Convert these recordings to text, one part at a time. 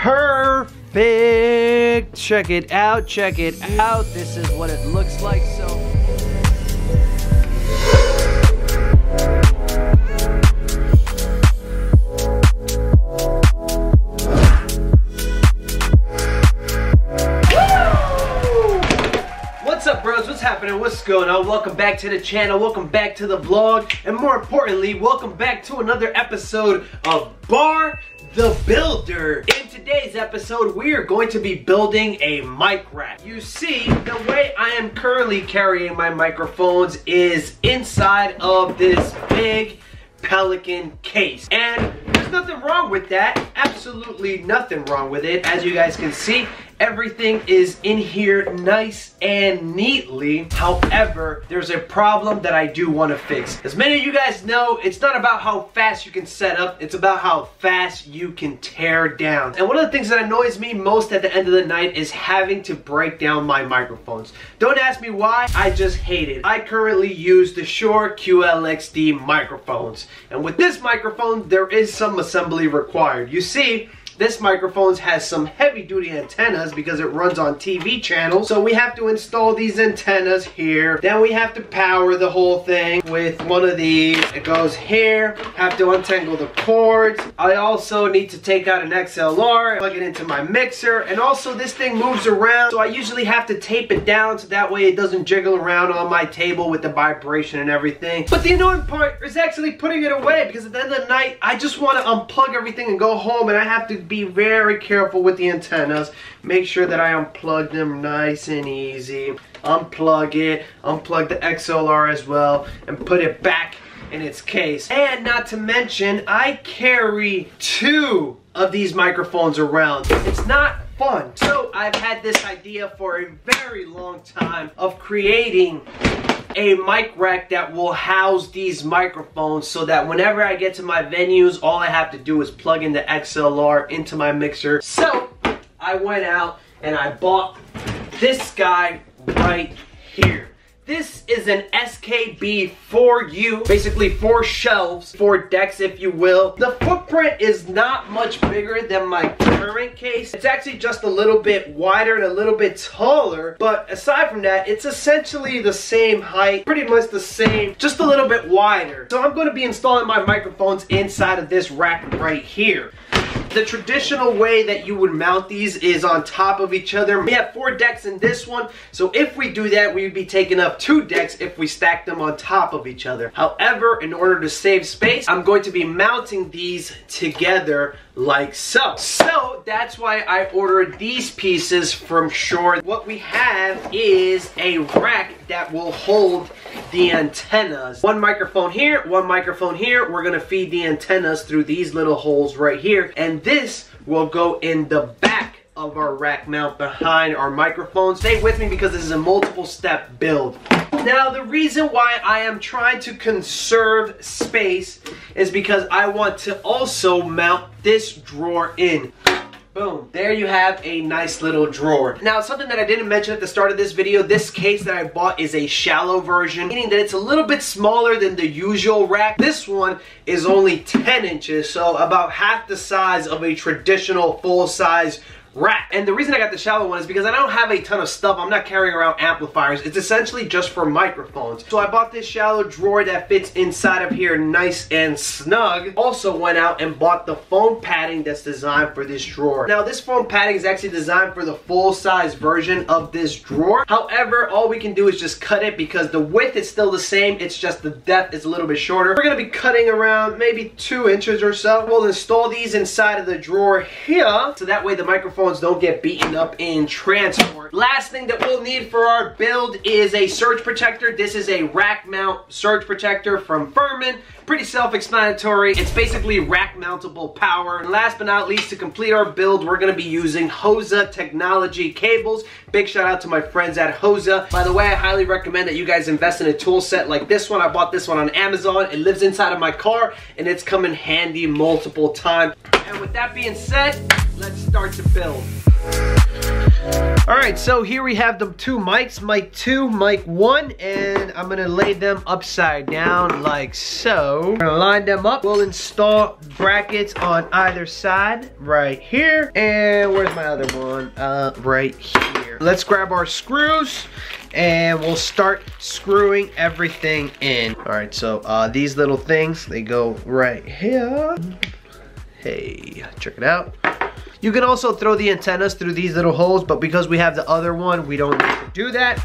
perfect. Check it out, check it out. This is what it looks like, so. What's going on? Welcome back to the channel, welcome back to the vlog, and more importantly, welcome back to another episode of Bar the Builder. In today's episode, we are going to be building a mic rack. You see, the way I am currently carrying my microphones is inside of this big Pelican case. And there's nothing wrong with that, absolutely nothing wrong with it. As you guys can see, everything is in here nice and neatly. However, there's a problem that I do want to fix. As many of you guys know, it's not about how fast you can set up, it's about how fast you can tear down. And one of the things that annoys me most at the end of the night is having to break down my microphones. Don't ask me why, I just hate it. I currently use the Shure QLXD microphones. And with this microphone, there is some assembly required. You see, this microphone has some heavy-duty antennas because it runs on TV channels. So we have to install these antennas here. Then we have to power the whole thing with one of these. It goes here. Have to untangle the cords. I also need to take out an XLR, plug it into my mixer. And also this thing moves around, so I usually have to tape it down so that way it doesn't jiggle around on my table with the vibration and everything. But the annoying part is actually putting it away, because at the end of the night, I just want to unplug everything and go home, and I have to be very careful with the antennas. Make sure that I unplug them nice and easy. Unplug it, unplug the XLR as well, and put it back in its case. And not to mention, I carry two of these microphones around. It's not fun. So I've had this idea for a very long time of creating a mic rack that will house these microphones, so that whenever I get to my venues, all I have to do is plug in the XLR into my mixer. So I went out and I bought this guy right here. This is an SKB4U, basically 4 shelves, 4 decks, if you will. The footprint is not much bigger than my current case. It's actually just a little bit wider and a little bit taller, but aside from that, it's essentially the same height, pretty much the same, just a little bit wider. So I'm going to be installing my microphones inside of this rack right here. The traditional way that you would mount these is on top of each other. We have 4 decks in this one, so if we do that, we would be taking up 2 decks if we stack them on top of each other. However, in order to save space, I'm going to be mounting these together like so. So that's why I ordered these pieces from Shure. What we have is a rack that will hold the antennas. One microphone here, one microphone here. We're gonna feed the antennas through these little holes right here, and this will go in the back of our rack mount behind our microphone. Stay with me because this is a multiple step build. Now, the reason why I am trying to conserve space is because I want to also mount this drawer in. Boom, there you have a nice little drawer. Now, something that I didn't mention at the start of this video, this case that I bought is a shallow version, meaning that it's a little bit smaller than the usual rack. This one is only 10 inches, so about half the size of a traditional full-size rack. And the reason I got the shallow one is because I don't have a ton of stuff. I'm not carrying around amplifiers. It's essentially just for microphones. So I bought this shallow drawer that fits inside of here nice and snug. Also went out and bought the foam padding that's designed for this drawer. Now, this foam padding is actually designed for the full-size version of this drawer. However, all we can do is just cut it because the width is still the same. It's just the depth is a little bit shorter. We're going to be cutting around maybe 2 inches or so. We'll install these inside of the drawer here, so that way the microphone don't get beaten up in transport. Last thing that we'll need for our build is a surge protector. This is a rack mount surge protector from Furman. Pretty self-explanatory. It's basically rack mountable power. And last but not least, to complete our build, we're going to be using HOSA technology cables. Big shout out to my friends at HOSA. By the way, I highly recommend that you guys invest in a tool set like this one. I bought this one on Amazon. It lives inside of my car and it's come in handy multiple times. And with that being said, let's start the build. All right, so here we have the two mics, mic two, mic one, and I'm gonna lay them upside down like so. We're gonna line them up. We'll install brackets on either side right here. And where's my other one? Right here. Let's grab our screws and we'll start screwing everything in. All right, so these little things, they go right here. Hey, check it out. You can also throw the antennas through these little holes, but because we have the other one, we don't need to do that.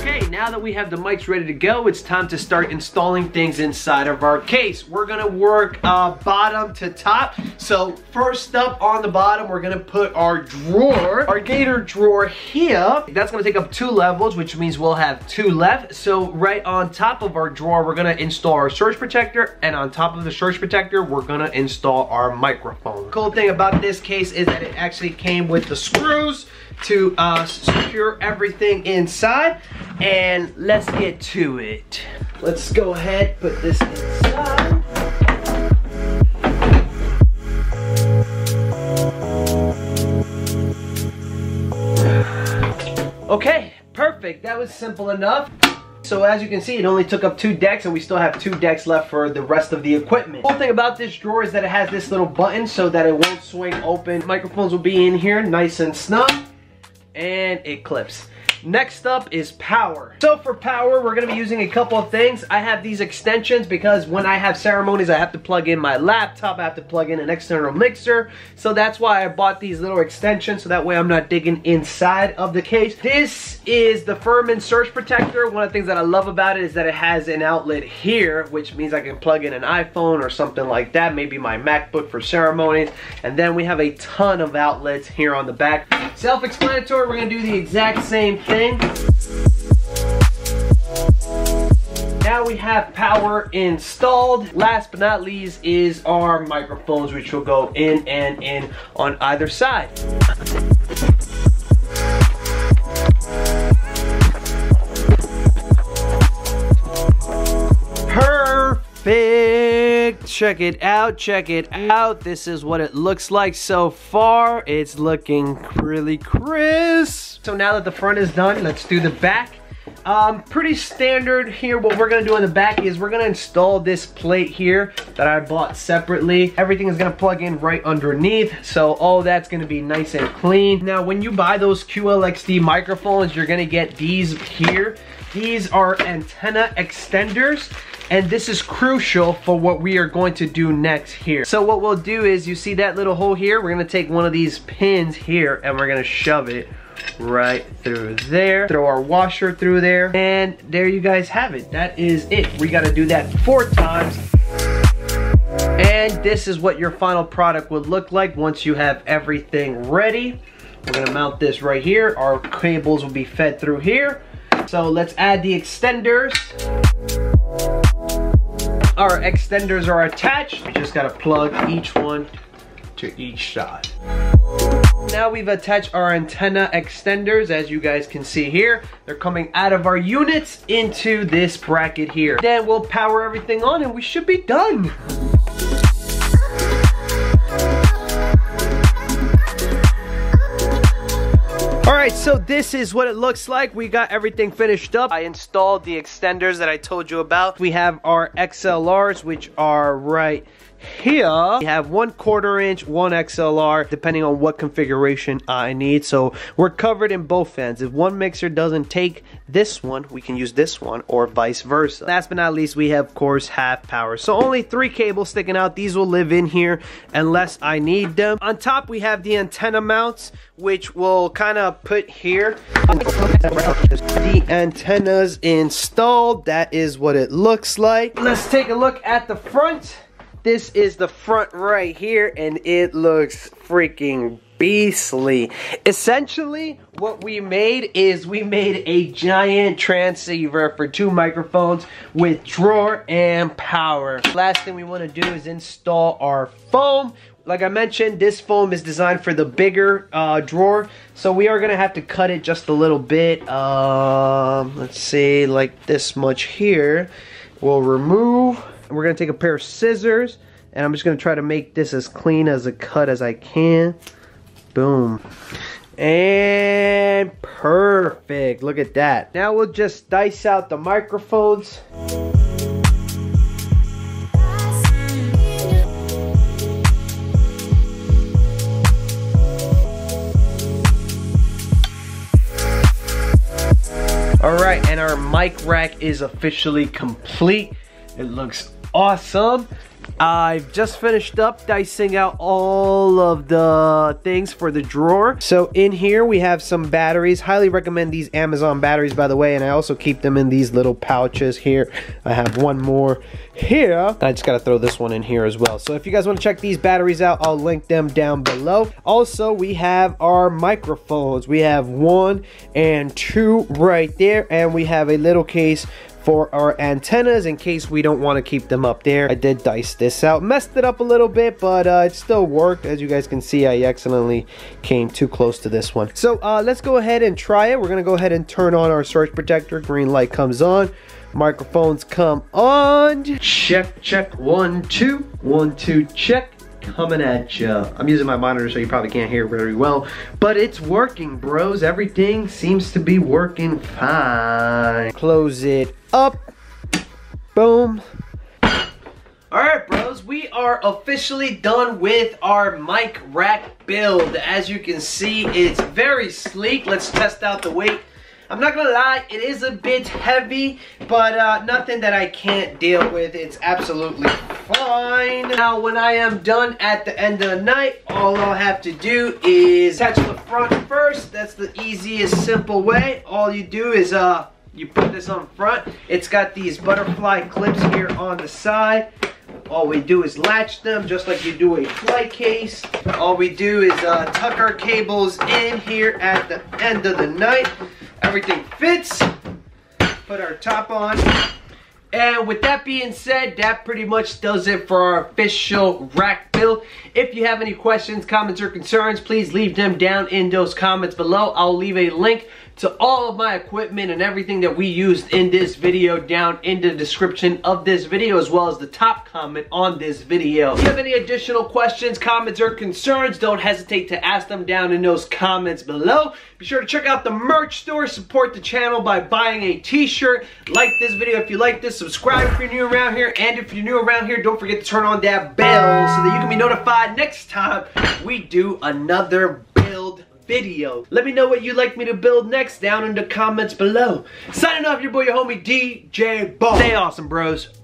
Okay, now that we have the mics ready to go, it's time to start installing things inside of our case. We're gonna work bottom to top. So first up on the bottom, we're gonna put our drawer, our Gator drawer here. That's gonna take up two levels, which means we'll have two left. So right on top of our drawer, we're gonna install our surge protector, and on top of the surge protector, we're gonna install our microphone. Cool thing about this case is that it actually came with the screws to secure everything inside, and let's get to it. Let's go ahead, put this inside. Okay, perfect. That was simple enough. So as you can see, it only took up two decks, and we still have two decks left for the rest of the equipment. The cool thing about this drawer is that it has this little button so that it won't swing open. Microphones will be in here nice and snug, and it clips. Next up is power. So for power, we're gonna be using a couple of things. I have these extensions because when I have ceremonies, I have to plug in my laptop, I have to plug in an external mixer. So that's why I bought these little extensions, so that way I'm not digging inside of the case. This is the Furman surge protector. One of the things that I love about it is that it has an outlet here, which means I can plug in an iPhone or something like that, maybe my MacBook for ceremonies. And then we have a ton of outlets here on the back. Self-explanatory, we're gonna do the exact same thing. Now we have power installed. Last but not least is our microphones, which will go in and in on either side. Perfect. Check it out, check it out. This is what it looks like so far. It's looking really crisp. So now that the front is done, let's do the back. Pretty standard here. What we're gonna do on the back is we're gonna install this plate here that I bought separately. Everything is gonna plug in right underneath, so all that's gonna be nice and clean. Now, when you buy those QLXD microphones, you're gonna get these here. These are antenna extenders, and this is crucial for what we are going to do next here. So what we'll do is, you see that little hole here? We're gonna take one of these pins here, and we're gonna shove it right through there. Throw our washer through there, and there you guys have it. That is it. We got to do that 4 times, and this is what your final product would look like once you have everything ready. We're going to mount this right here. Our cables will be fed through here. So let's add the extenders. Our extenders are attached. We just got to plug each one to each side. Now we've attached our antenna extenders, as you guys can see here. They're coming out of our units into this bracket here. Then we'll power everything on and we should be done. Alright, so this is what it looks like. We got everything finished up. I installed the extenders that I told you about. We have our XLRs, which are right here. We have 1/4 inch, 1 XLR, depending on what configuration I need. So we're covered in both ends. If one mixer doesn't take this one, we can use this one, or vice versa. Last but not least, we have, of course, half power. So only 3 cables sticking out. These will live in here unless I need them. On top, we have the antenna mounts, which we'll kind of put here. The antennas installed. That is what it looks like. Let's take a look at the front. This is the front right here, and it looks freaking beastly. Essentially, what we made is we made a giant transceiver for 2 microphones with drawer and power. Last thing we want to do is install our foam. Like I mentioned, this foam is designed for the bigger drawer, so we are going to have to cut it just a little bit. Let's see, like this much here. we'll remove. We're gonna take a pair of scissors and I'm just gonna try to make this as clean as a cut as I can. Boom. And perfect, look at that. Now we'll just dice out the microphones. All right, and our mic rack is officially complete. It looks awesome. I've just finished up dicing out all of the things for the drawer. So in here we have some batteries. Highly recommend these Amazon batteries, by the way, and I also keep them in these little pouches here. I have one more here. I just gotta throw this one in here as well. So if you guys want to check these batteries out, I'll link them down below. Also, we have our microphones. We have 1 and 2 right there, and we have a little case for our antennas in case we don't want to keep them up there. I did dice this out, messed it up a little bit, but it still worked. As you guys can see, I accidentally came too close to this one. So let's go ahead and try it. We're gonna go ahead and turn on our surge protector. Green light comes on, microphones come on. Check, check, 1, 2, 1, 2, check. Coming at you. I'm using my monitor so you probably can't hear very well, but it's working, bros. Everything seems to be working fine. Close it up. Boom. All right, bros, we are officially done with our mic rack build. As you can see, it's very sleek. Let's test out the weight. I'm not gonna lie, it is a bit heavy, but nothing that I can't deal with. It's absolutely fine. Now, when I am done at the end of the night, all I'll have to do is attach the front first. That's the easiest, simple way. All you do is you put this on front. It's got these butterfly clips here on the side. All we do is latch them just like you do a fly case. All we do is tuck our cables in here at the end of the night. Everything fits. Put our top on. And with that being said, that pretty much does it for our official rack build. If you have any questions, comments, or concerns, please leave them down in those comments below. I'll leave a link to all of my equipment and everything that we used in this video down in the description of this video, as well as the top comment on this video. If you have any additional questions, comments, or concerns, don't hesitate to ask them down in those comments below. Be sure to check out the merch store, support the channel by buying a t-shirt. Like this video if you like this, subscribe if you're new around here, and if you're new around here, don't forget to turn on that bell so that you can be notified next time we do another build video. Let me know what you'd like me to build next down in the comments below. Signing off, your boy, your homie, DJ Ball. Stay awesome, bros.